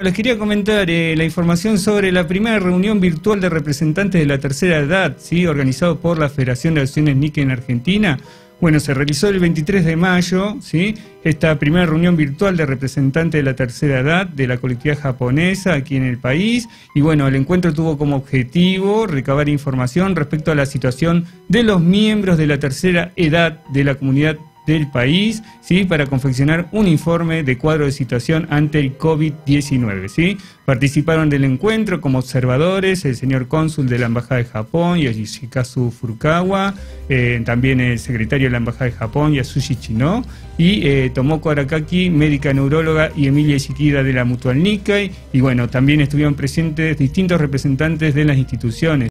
Les quería comentar la información sobre la primera reunión virtual de representantes de la tercera edad, ¿sí? Organizado por la Federación de Asociaciones Nikkei en Argentina. Bueno, se realizó el 23 de mayo, ¿sí? Esta primera reunión virtual de representantes de la tercera edad de la colectividad japonesa aquí en el país. Y bueno, el encuentro tuvo como objetivo recabar información respecto a la situación de los miembros de la tercera edad de la comunidad del país, ¿sí? Para confeccionar un informe de cuadro de situación ante el COVID-19, ¿sí? Participaron del encuentro como observadores el señor cónsul de la Embajada de Japón, Yoshikazu Furukawa, también el secretario de la Embajada de Japón, Yasushi Chino, y Tomoko Arakaki, médica neuróloga, y Emilia Ishikida de la Mutual Nikkei. Y bueno, también estuvieron presentes distintos representantes de las instituciones.